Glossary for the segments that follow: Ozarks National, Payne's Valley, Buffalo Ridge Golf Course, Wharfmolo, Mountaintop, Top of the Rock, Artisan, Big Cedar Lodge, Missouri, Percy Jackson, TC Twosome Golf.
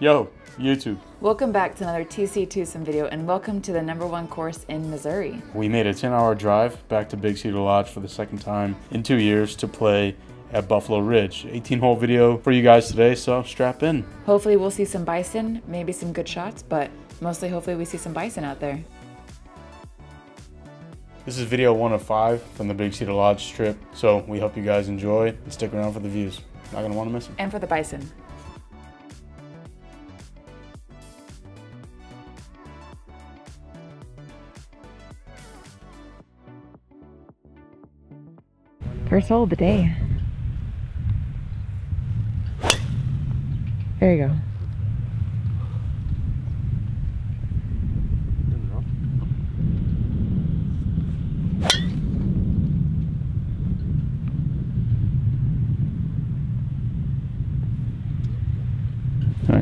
Yo, YouTube. Welcome back to another TC Twosome video, and welcome to the #1 course in Missouri. We made a 10-hour drive back to Big Cedar Lodge for the second time in 2 years to play at Buffalo Ridge. 18-hole video for you guys today, so strap in. Hopefully we'll see some bison, maybe some good shots, but mostly hopefully we see some bison out there. This is video 1 of 5 from the Big Cedar Lodge trip, so we hope you guys enjoy and stick around for the views. Not gonna wanna miss it. And for the bison. First hole of the day. There you go.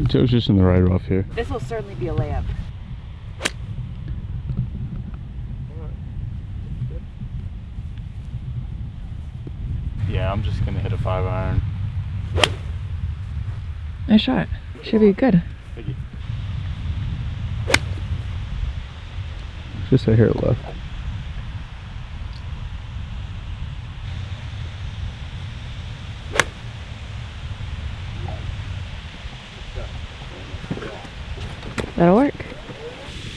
Joe's just in the right rough here. This will certainly be a layup. Yeah, I'm just gonna hit a 5-iron. Nice shot. Should be good. Thank you. Just right here at left. That'll work.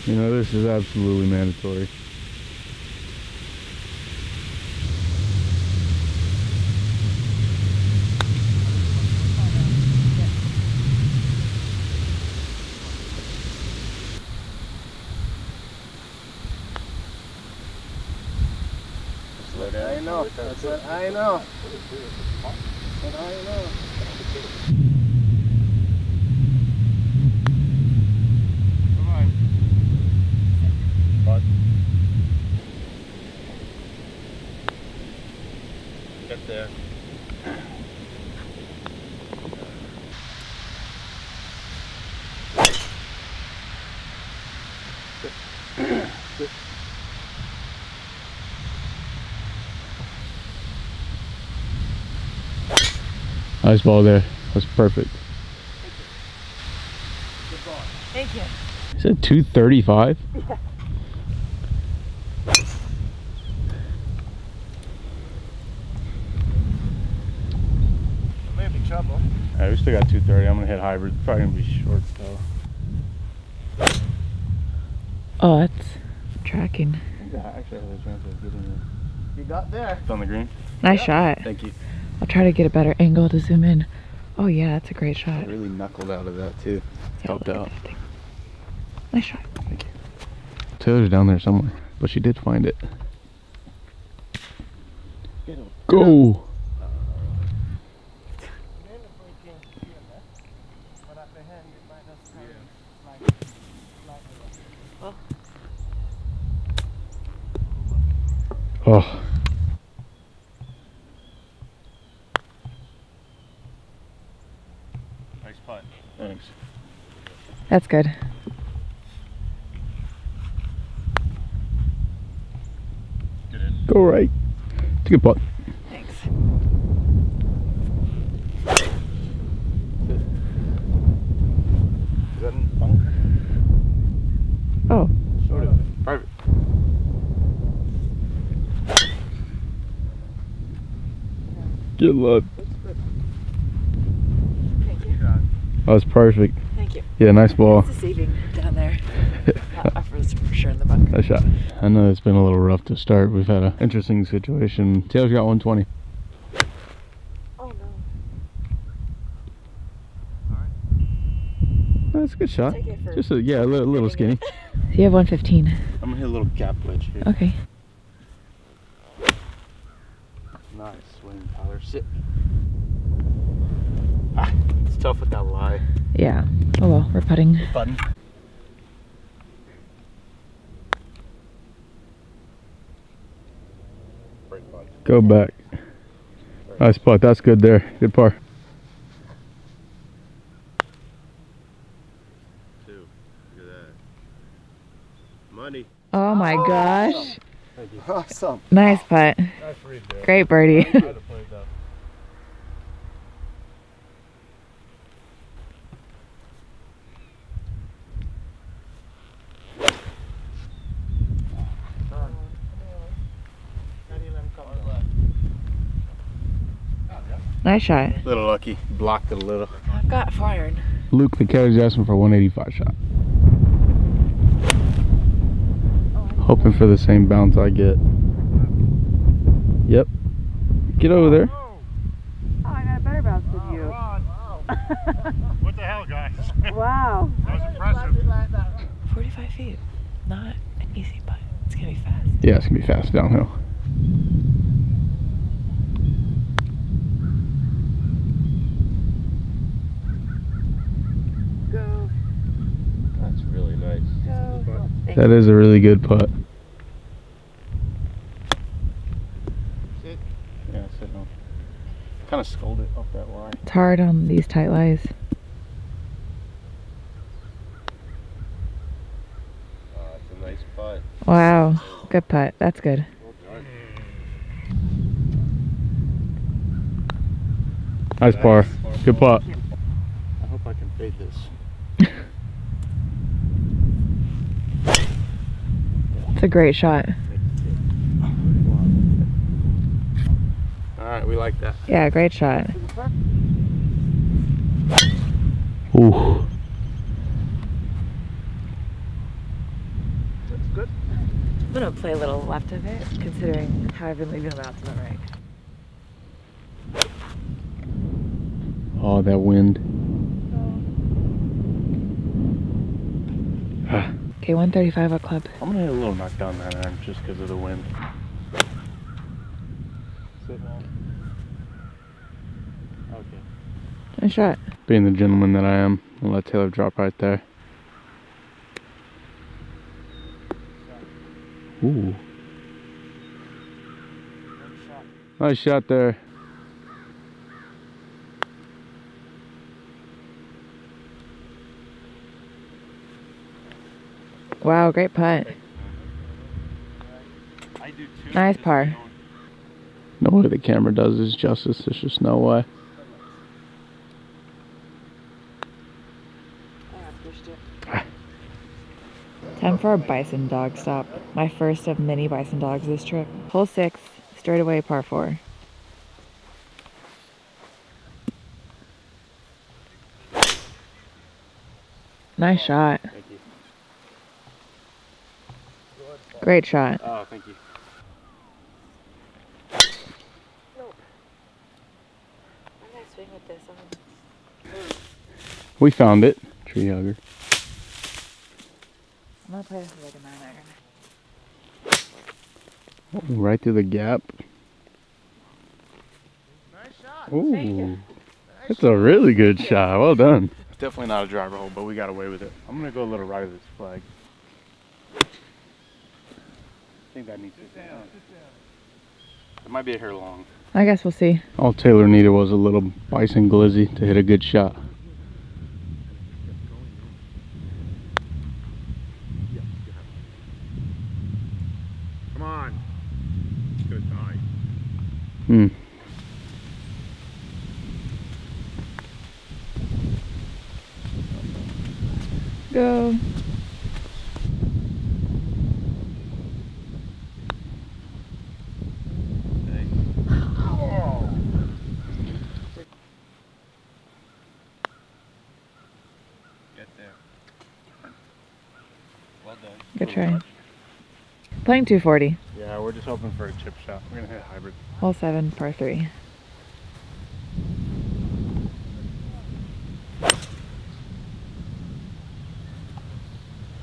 You know, this is absolutely mandatory. I know, that's what I know. That's what I know. Get there. Nice ball there. That's perfect. Good ball. Thank you. Is it 235? Yeah. Trouble. All right, we still got 230. I'm gonna hit hybrid. Probably gonna be short though. Oh, that's tracking. Yeah, actually, I had a chance of getting it. You got there. It's on the green. Nice shot. Thank you. I'll try to get a better angle to zoom in. Oh yeah, that's a great shot. I really knuckled out of that too. Yeah, helped out. Nice shot. Thank you. Taylor's down there somewhere, but she did find it. Get him. Go. Oh. Nice putt. Thanks. That's good. Get in. Go right. It's a good putt. Thanks. Is that in the bunker? Oh. Sort of. Private. Good luck. Thank you. That was perfect. Thank you. Yeah, nice ball. It's deceiving down there. For sure in the bunker. Nice shot. I know it's been a little rough to start. We've had an interesting situation. Taylor's got 120. Oh no. Alright. That's a good shot. Take it for just a, yeah, a little skinny. You have 115. I'm gonna hit a little gap wedge here. Okay. Nice swing, Tyler. Sit. Ah, it's tough with that lie. Yeah. Oh well, we're putting. Button. Go back. Nice putt. That's good there. Good par. Two. Look at that. Money. Oh my gosh. Awesome. Nice putt. Nice read there. Great birdie. Nice shot. A little lucky. Blocked it a little. I've got fired. Luke, the carriage asking for 185 shot. Hoping for the same bounce I get. Yep. Get over there. Oh, I got a better bounce than you. Wow. What the hell, guys? Wow. That was impressive. 45 feet. Not an easy putt. It's going to be fast. Yeah, it's going to be fast downhill. That is a really good putt. Sit. Yeah, sit on. Kind of scolded off that line. It's hard on these tight lies. It's a nice putt. Wow, good putt. That's good. Nice par. Good putt. I hope I can fade this. It's a great shot. Alright, we like that. Yeah, great shot. Ooh. That's good. I'm gonna play a little left of it, considering how I've been leaving them out to the right. Oh, that wind. Oh. Okay, 135 a club. I'm gonna hit a little knock down that iron just because of the wind. Sit down. Okay. Nice shot. Being the gentleman that I am, I'll let Taylor drop right there. Ooh. Nice shot there. Wow, great putt. Nice par. No way the camera does this justice. There's just no way. Time for a bison dog stop. My first of many bison dogs this trip. Hole 6, straight away par 4. Nice shot. Great shot. Oh, thank you. Nope. I'm gonna swing with this. We found it. Tree hugger. I'm gonna play this with like a 9 iron. Oh, right through the gap. Nice shot. Ooh. Thank you. That's a really good shot. Well done. It's definitely not a driver hole, but we got away with it. I'm gonna go a little right of this flag. I think that needs to be down. It might be here long. I guess we'll see. All Taylor needed was a little bison glizzy to hit a good shot. Come on. Good night. Hmm. Go. Good try. Playing 240. Yeah, we're just hoping for a chip shot. We're going to hit hybrid. Hole 7, par 3.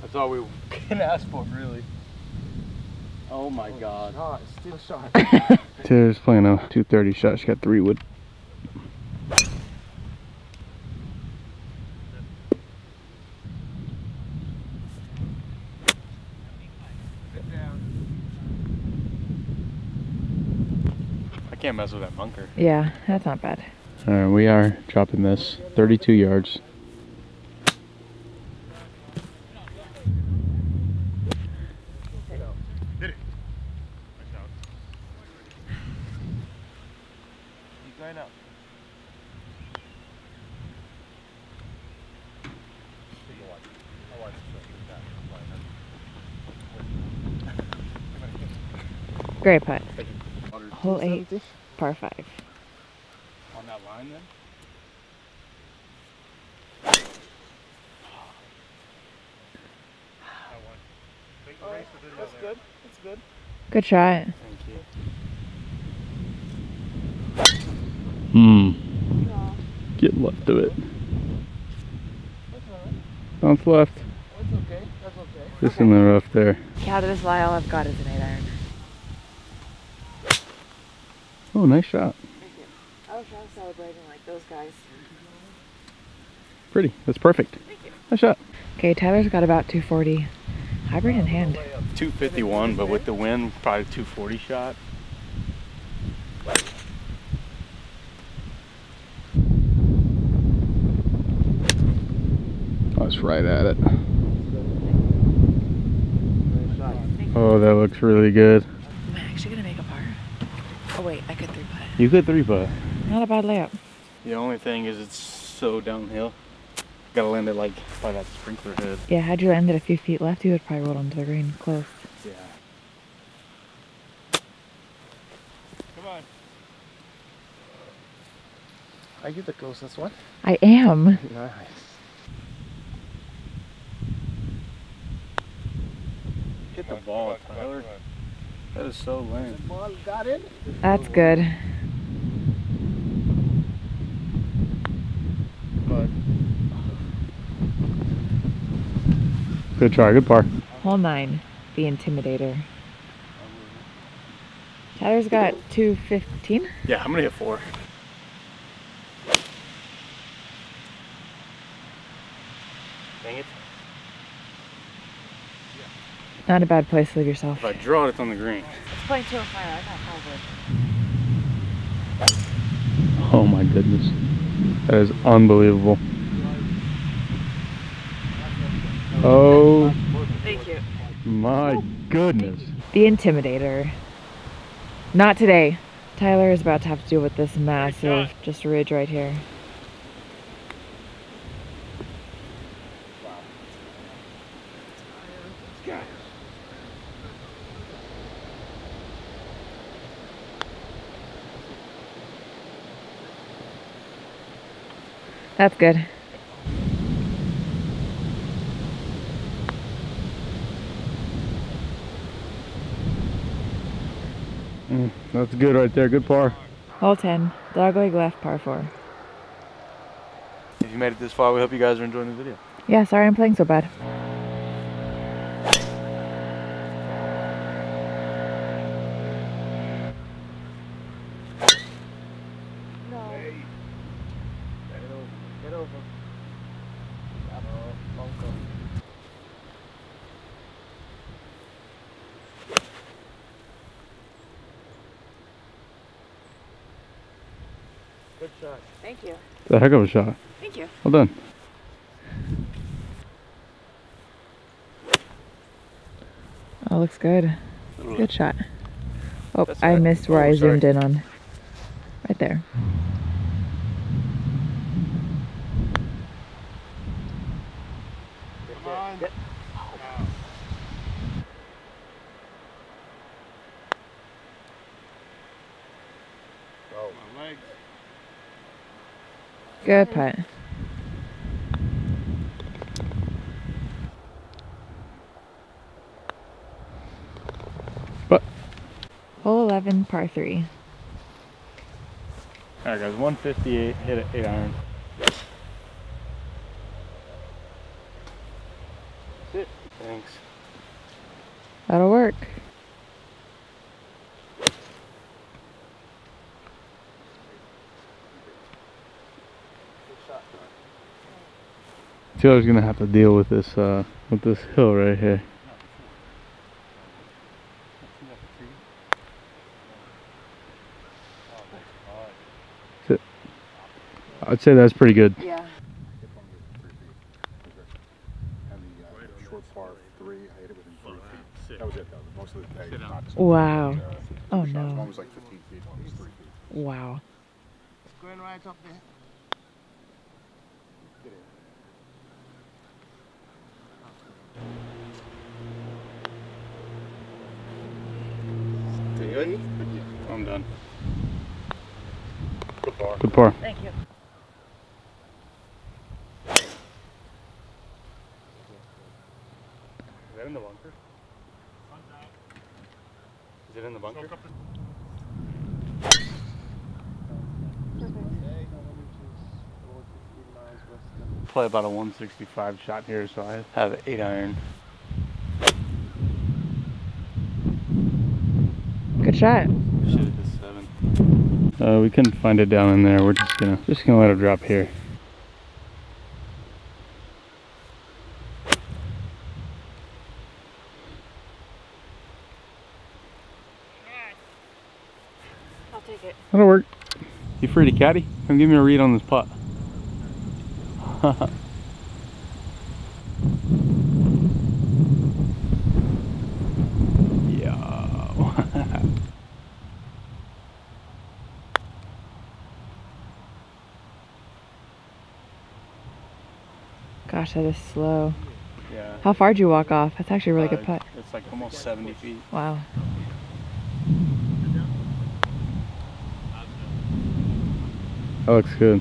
That's all we can ask for, really. Oh my god. Oh, it's still a shot. Taylor's playing a 230 shot. She got 3 wood. Can't mess with that bunker. Yeah, that's not bad. All right, we are dropping this 32 yards. Did it. Keep going up. Great putt. Hole 8, par 5. On that behind them. That one. Big race with it. That's good. That's good. Good shot. Thank you. Yeah. Get left of it. That's all right. Bounce left. That's okay. That's okay. Just in the rough there. Yeah, this lie all I've got is an 8-iron. Oh, nice shot. Thank you. I was trying to celebrate like those guys. Pretty. That's perfect. Thank you. Nice shot. Okay, Tyler's got about 240. Hybrid in hand. 251, but with the wind, probably 240 shot. I was right at it. Oh, that looks really good. I'm actually going to make a par. Oh wait, I could 3-putt. You could 3-putt. Not a bad layup. The only thing is it's so downhill. Gotta land it like by that sprinkler head. Yeah, had you landed a few feet left, you would probably roll onto the green close. Yeah. Come on. I get the closest one. I am. Nice. Hit the ball, Tyler. That is so lame. That's good. Good try, good par. Hole 9, the Intimidator. Tyler's got 215. Yeah, I'm gonna hit 4. Dang it. Not a bad place to leave yourself. If I draw it, it's on the green. It's playing 205. I got 5 wood. Oh my goodness. That is unbelievable. Oh. Thank you. My goodness. The Intimidator. Not today. Tyler is about to have to deal with this massive just ridge right here. That's good. That's good right there. Good par. Hole 10. Dog leg left, par 4. If you made it this far, we hope you guys are enjoying the video. Yeah, sorry I'm playing so bad. Good shot. Thank you. It's a heck of a shot. Thank you. Well done. Oh, looks good. Good shot. Oh, that's I right. Missed where I zoomed in on. Right there. Come on. Yep. Oh, my legs. Good putt. But hole 11, par 3. All right, guys. 158. Hit an 8-iron. That's it. Thanks. That'll work. Taylor's gonna have to deal with this hill right here. I'd say that's pretty good. Yeah. Wow. Oh no. Wow. Going right up there. I'm done. Good par. Good par. Thank you. Is that in the bunker? Is it in the bunker? Play about a 165 shot here, so I have an 8-iron. Good shot. Should have just 7. We couldn't find it down in there. We're just gonna let it drop here. I'll take it. That'll work. You free to caddy? Come give me a read on this putt. Yo. Gosh, that is slow. Yeah. How far did you walk off? That's actually a really good putt. It's like almost 70 feet. Wow. That looks good.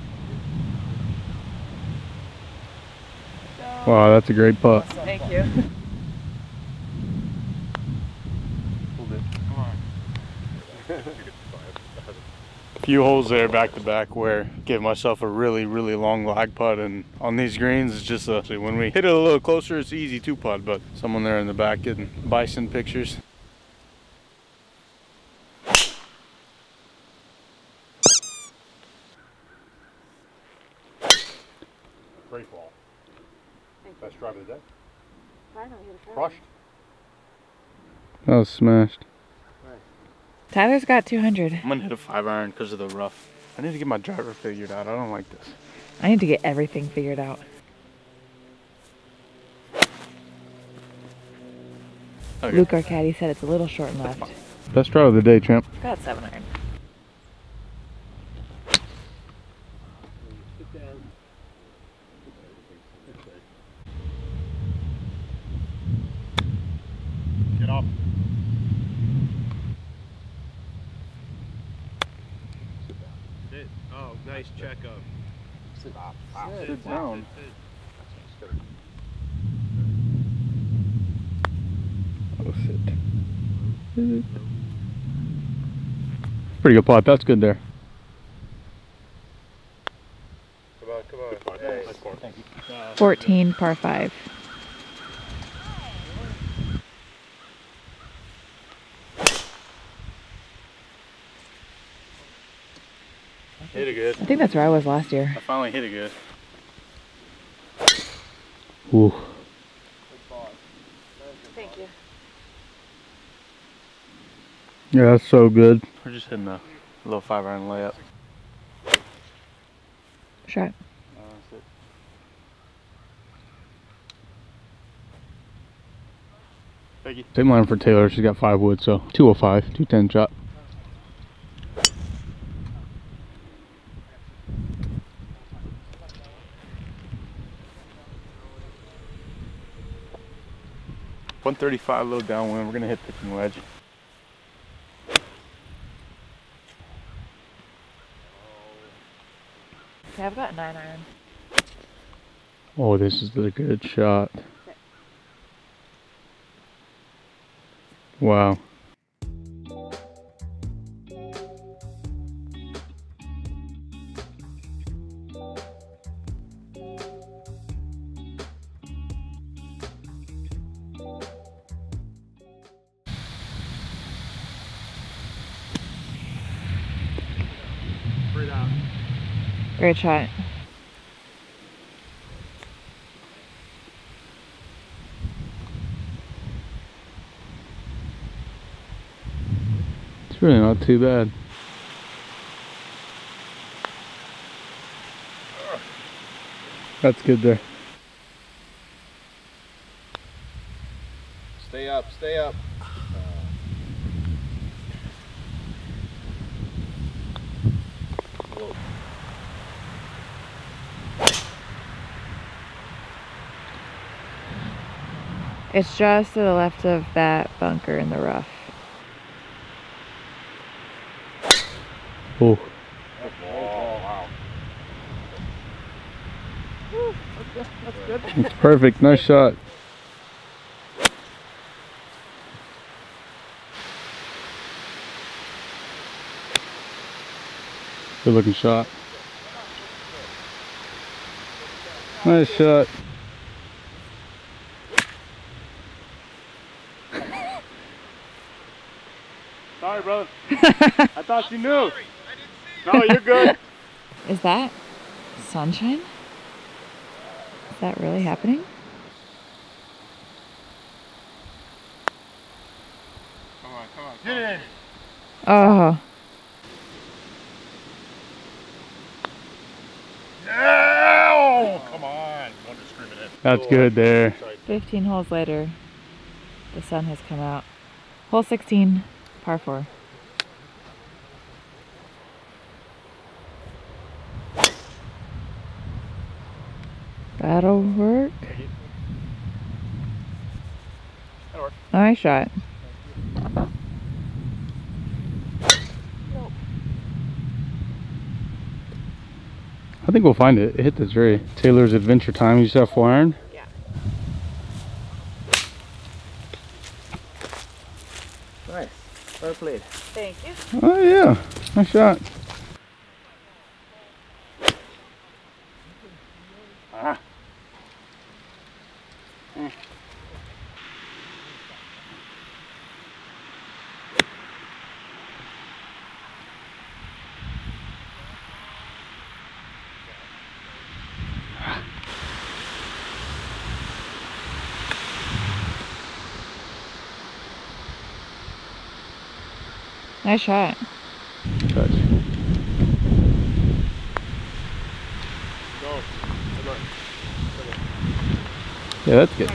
Wow, that's a great putt. Thank you. A few holes there back to back where I gave myself a really, really long lag putt, and on these greens it's just when we hit it a little closer it's easy to putt, but someone there in the back getting bison pictures. Great ball. Best drive of the day. Crushed. That was smashed. Tyler's got 200. I'm gonna hit a 5-iron because of the rough. I need to get my driver figured out. I don't like this. I need to get everything figured out. Okay. Luke, our caddy, said it's a little short and left. Best drive of the day, champ. Got 7-iron. Oh, nice check up. Sit down. Oh, sit. Pretty good pot. That's good there. Come on, come on. Hey. 14, par 5. Hit it good. I think that's where I was last year. I finally hit it good. Ooh. Thank you. Yeah, that's so good. We're just hitting a little 5-iron layup. Shot. That's it. Thank you. Same line for Taylor. She's got 5 wood, so 205, 210 shot. $135 low downwind. We're gonna hit picking wedge. Yeah, I've got a 9-iron. Oh, this is a good shot. Wow. Great shot. It's really not too bad. That's good there. Stay up, stay up. It's just to the left of that bunker in the rough. Oh. Yeah, that's good. It's perfect. Nice shot. Good looking shot. Nice shot. Sorry, brother. I thought you knew. Sorry. I didn't see you. No, you're good. Is that sunshine? Is that really happening? Come on, come on. Get in. Oh. No! Come on. That's good there. 15 holes later, the sun has come out. Hole 16. Par 4. That'll work. Nice shot. I think we'll find it. It hit the tree. Taylor's Adventure Time. You just have 4 iron? Yeah. Nice. Well played. Thank you. Oh yeah, nice shot. Ah. Mm. Nice shot. Touch. Yeah, that's good.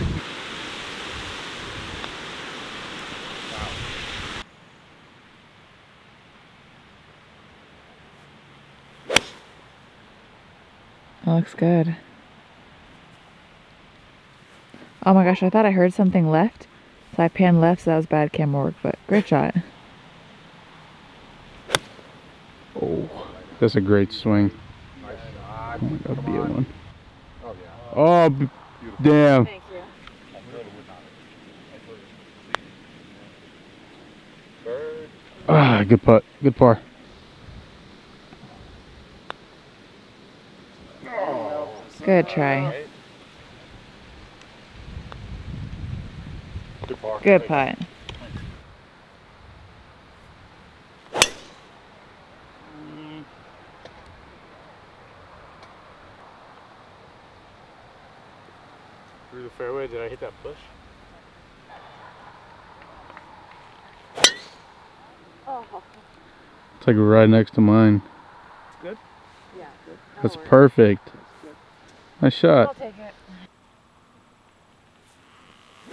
That looks good. Oh my gosh, I thought I heard something left. So I panned left, so that was bad camera work, but great shot. That's a great swing. Nice shot. Oh, that'll be a one. Oh, yeah. Oh, damn. Thank you. Ah, good putt. Good par. Oh. Good try. Good par. Good putt. Through the fairway, did I hit that bush? Oh. It's like right next to mine. It's good? Yeah, good. That's perfect. That's good. Nice shot. I'll take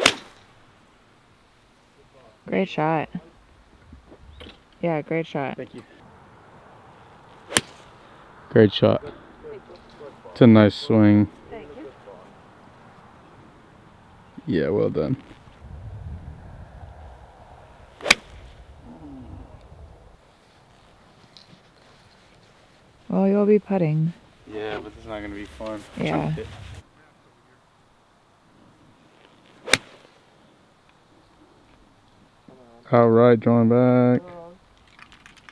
it. Great shot. Yeah, great shot. Thank you. Great shot. It's a nice swing. Yeah, well done. Well, you'll be putting. Yeah, but this is not going to be fun. Yeah. All right, drawing back.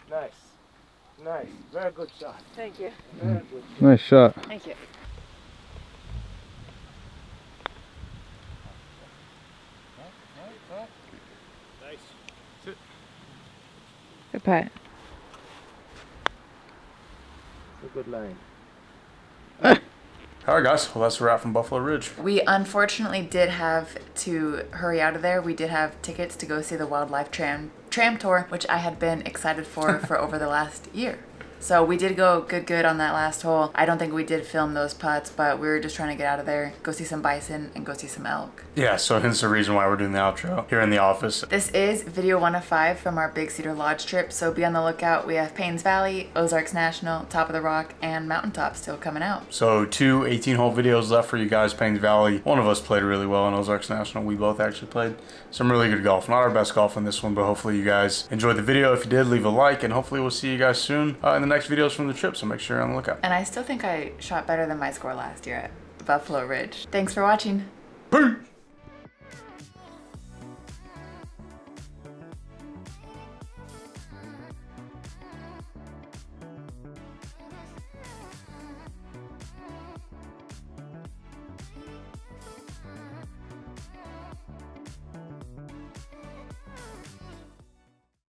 Nice. Nice. Very good shot. Thank you. Very good shot. Nice shot. Thank you. Good putt. It's a good line. Hey. All right, guys. Well, that's a wrap from Buffalo Ridge. We unfortunately did have to hurry out of there. We did have tickets to go see the Wildlife Tram Tour, which I had been excited for over the last year. So we did go good on that last hole. I don't think we did film those putts, but we were just trying to get out of there, go see some bison, and go see some elk. Yeah, so hence the reason why we're doing the outro here in the office. This is video 1 of 5 from our Big Cedar Lodge trip, so be on the lookout. We have Payne's Valley, Ozarks National, Top of the Rock, and Mountaintop still coming out. So 2 18-hole videos left for you guys. Payne's Valley, one of us played really well in Ozarks National. We both actually played some really good golf. Not our best golf in this one, but hopefully you guys enjoyed the video. If you did, leave a like, and hopefully we'll see you guys soon in the next videos from the trip, so make sure you're on the lookout. And I still think I shot better than my score last year at Buffalo Ridge. Thanks for watching. Peace.